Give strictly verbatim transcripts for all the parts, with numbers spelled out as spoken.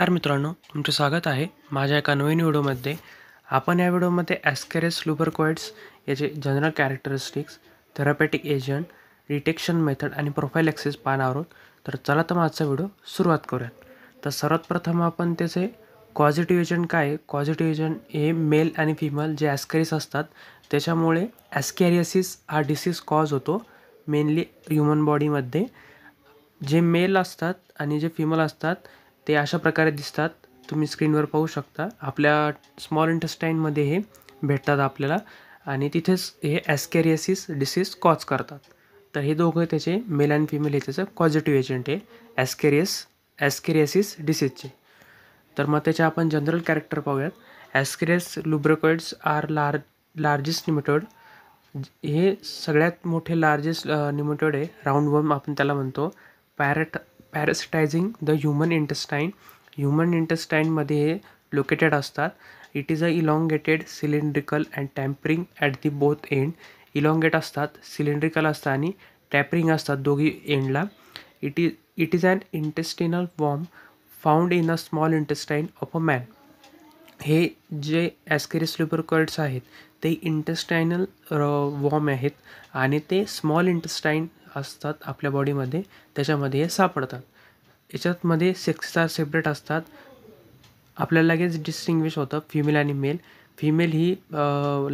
तर मित्रांनो तुमचे स्वागत आहे माझ्या एका नवीन व्हिडिओमध्ये। आपण या व्हिडिओमध्ये ॲस्कॅरिस लुब्रिकोइड्स याचे general characteristics, therapeutic agent, detection method आणि प्रोफायलॅक्सिस पाहणार आहोत। तर चला तर आजचा व्हिडिओ सुरुवात करूयात। तर सर्वात प्रथम आपण त्याचे कॉझिटिव्ह एजंट काय आहे। कॉझिटिव्ह एजंट हे मेल आणि फिमेल जे ॲस्कॅरिस असतात त्याच्यामुळे ॲस्कॅरियासिस हा डिसीज कॉज होतो मेनली ह्युमन बॉडीमध्ये। जे मेल असतात आणि जे फिमेल असतात ते अशा प्रकारे दिसतात, तुम्ही स्क्रीनवर पाहू शकता। आपल्या स्मॉल इंटेस्टाईनमध्ये हे भेटतात आपल्याला आणि तिथेच हे ॲस्कॅरियासिस डिसीज कॉज करतात। तर हे दोघं त्याचे मेल आणि फिमेल हे त्याचं कॉझिटिव्ह एजंट आहे ॲस्कॅरियस ॲस्कॅरियासिस डिसीजचे। तर मग त्याचे आपण जनरल कॅरेक्टर पाहूयात। ॲस्कॅरिस लुब्रिकोइड्स आर लार लार्जेस्ट निमेटोड, हे सगळ्यात मोठे लार्जेस्ट निमेटोड आहे, राऊंडवर्म आपण त्याला म्हणतो। पॅरेट parasitizing the human intestine, human इंटेस्टाइनमध्ये लोकेटेड असतात। It is a elongated cylindrical and tampering at the both end, elongate असतात, सिलेंड्रिकल असतात आणि टॅपरिंग असतात दोघी एंडला। It is it is an intestinal worm found in a small intestine of a man. हे जे ॲस्कॅरिस लुब्रिकोइड्स आहेत ते इंटेस्टाइनल वॉर्म आहेत आणि ते स्मॉल इंटेस्टाइन असतात आपल्या बॉडीमध्ये, त्याच्यामध्ये हे सापडतात। याच्यातमध्ये सेक्स आर सेपरेट असतात, आपल्याला लगेच डिस्टिंग्विश होतं फिमेल आणि मेल। फिमेल ही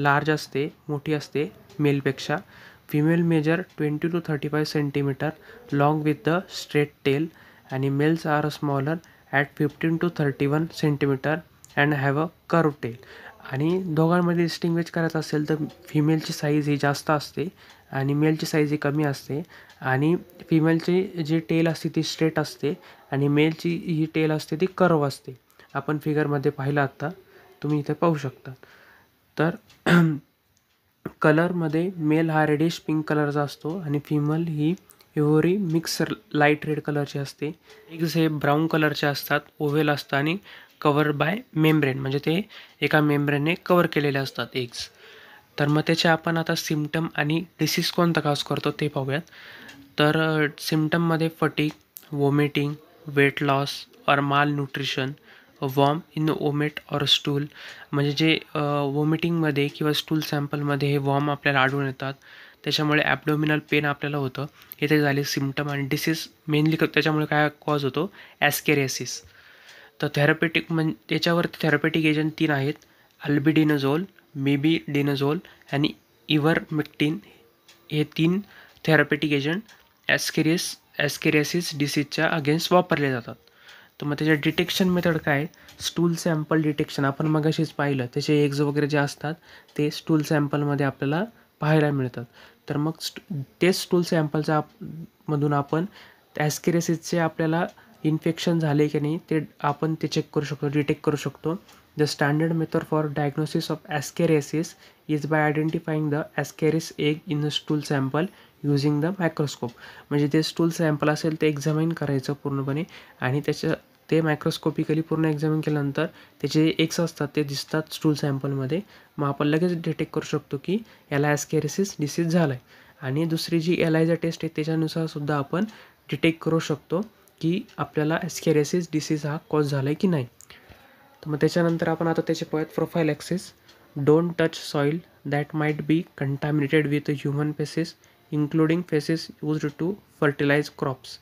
लार्ज असते, मोठी असते मेलपेक्षा। Female measure twenty to thirty five centimeter long with the straight tail आणि males are smaller at fifteen to thirty one centimeter and have a curve tail. आणि दोघांमध्ये distinguish करायचं असेल तर फिमेलची साईज ही जास्त असते आणि मेलची साईज ही कमी असते। आणि फिमेलची जी टेल असते ती स्ट्रेट असते आणि मेलची ही टेल असते ती कर्व असते, आपण फिगरमध्ये पाहिलं आता तुम्ही इथे पाहू शकता। तर कलरमध्ये मेल हा रेडिश पिंक कलरचा असतो आणि फिमेल ही एव्हरी मिक्स लाईट रेड कलरची असते। एग्ज हे ब्राऊन कलरचे असतात, ओव्हल असतात आणि कवर बाय मेम्ब्रेन, म्हणजे ते एका मेम्ब्रेनने कवर केलेले असतात एग्ज। तर मग त्याचे आपण आता सिम्पटम आणि डिसीज कोणता कॉज करतो ते पाहूयात। तर सिम्पटममध्ये फटीग, वॉमिटिंग, वेट लॉस और malnutrition, worm in vomit और स्टूल, म्हणजे जे वॉमिटिंगमध्ये किंवा स्टूल सॅम्पलमध्ये हे वॉर्म आपल्याला आढळून येतात, त्याच्यामुळे ॲब्डोमिनल पेन आपल्याला होतं। हे ते झाले सिम्पटम आणि डिसीज मेनली त्याच्यामुळे काय कॉज होतो ॲस्कॅरियासिस। तर थेरापेटिक म्हण त्याच्यावरती थेरापेटिक एजंट तीन आहेत, अल्बेंडाझोल, मेबेंडाझोल आणि इव्हरमेक्टिन, हे तीन थेरापेटिक एजंट ॲस्कॅरिस ॲस्कॅरियासिस डिसीजच्या अगेन्स्ट वापरले जातात। तर मग त्याच्या डिटेक्शन मेथड काय, स्टूल सॅम्पल डिटेक्शन, आपण मगाशीच पाहिलं त्याचे एग्ज वगैरे जे असतात ते स्टूल सॅम्पलमध्ये आपल्याला पाहायला मिळतात। तर मग तेच स्टूल सॅम्पलच्या मधून आपण ॲस्कॅरियासिसचे आपल्याला इन्फेक्शन झाले की नाही ते आपण ते चेक करू शकतो, डिटेक्ट करू शकतो। The standard method for diagnosis of ascariasis is by identifying the Ascaris egg in the stool sample using the microscope, म्हणजे ते स्टूल सॅम्पल असेल ते एक्झामिन करायचं पूर्णपणे आणि त्याच्या ते मायक्रोस्कोपिकली पूर्ण एक्झामिन केल्यानंतर त्याचे एग्स असतात ते दिसतात स्टूल सॅम्पलमध्ये, मग आपण लगेच डिटेक्ट करू शकतो की याला ॲस्कॅरियासिस डिसीज झाला आहे। आणि दुसरी जी एलिसा टेस्ट आहे त्याच्यानुसारसुद्धा आपण डिटेक्ट करू शकतो की आपल्याला ॲस्कॅरियासिस डिसीज हा कॉज झाला आहे की नाही। तर मग त्याच्यानंतर आपण आता त्याचे पाहूयात prophylaxis. Don't touch soil that might be contaminated with human faeces including faeces used to fertilise crops,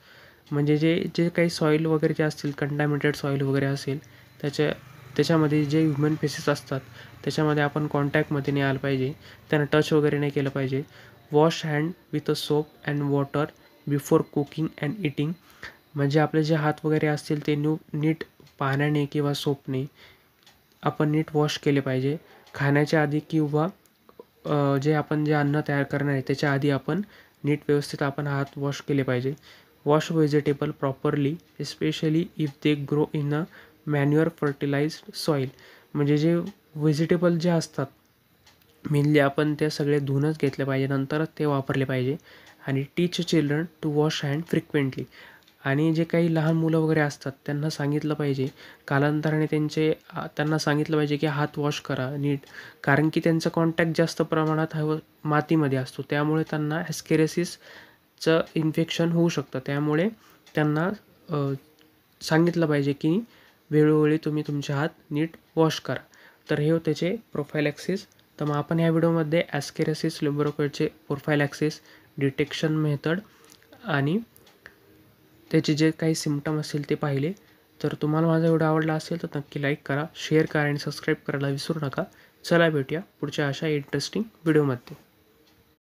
म्हणजे जे जे काही सॉईल वगैरे जे असतील कंटॅमिनेटेड सॉईल वगैरे असेल त्याच्या त्याच्यामध्ये जे ह्युमन फेसेस असतात त्याच्यामध्ये आपण कॉन्टॅक्टमध्ये नाही आलं पाहिजे, त्यांना टच वगैरे नाही केलं पाहिजे। Wash hand with a soap and water before cooking and eating, म्हणजे आपले जे हात वगैरे असतील ते न्यू नीट पाण्याने किंवा सोपने आपण नीट वॉश केले पाहिजे। खाण्याच्या आधी किंवा जे आपण जे अन्न तयार करणार आहे त्याच्या आधी आपण नीट व्यवस्थित आपण हात वॉश केले पाहिजे। Wash vegetable properly especially if they grow in a manure fertilised soil, म्हणजे जे व्हेजिटेबल जे असतात मेनली आपण ते सगळे धुवूनच घेतले पाहिजे, नंतरच ते वापरले पाहिजे। आणि teach children to wash hand frequently, आणि जे काही लहान मुलं वगैरे असतात त्यांना सांगितलं पाहिजे कालांतराने त्यांचे त्यांना सांगितलं पाहिजे की हात वॉश करा नीट, कारण की त्यांचा कॉन्टॅक्ट जास्त प्रमाणात हवं मातीमध्ये असतो, त्यामुळे त्यांना ॲस्कॅरियासिसचं इन्फेक्शन होऊ शकतं। त्यामुळे त्यांना सांगितलं पाहिजे की वेळोवेळी तुम्ही तुमचे हात नीट वॉश करा। तर हे होते जे प्रोफायलॅक्सिस। तर मग आपण या व्हिडिओमध्ये ॲस्कॅरिसिस लुम्ब्रिकोइडचे प्रोफायलॅक्सिस, डिटेक्शन मेथड आणि त्याचे जे काही सिम्पटम असतील ते पाहिले। तर तुम्हाला माझा व्हिडिओ आवडला असेल तर नक्की लाईक करा, शेअर करा आणि सबस्क्राइब करायला विसरू नका। चला भेटूया पुढच्या अशा इंटरेस्टिंग व्हिडिओमध्ये।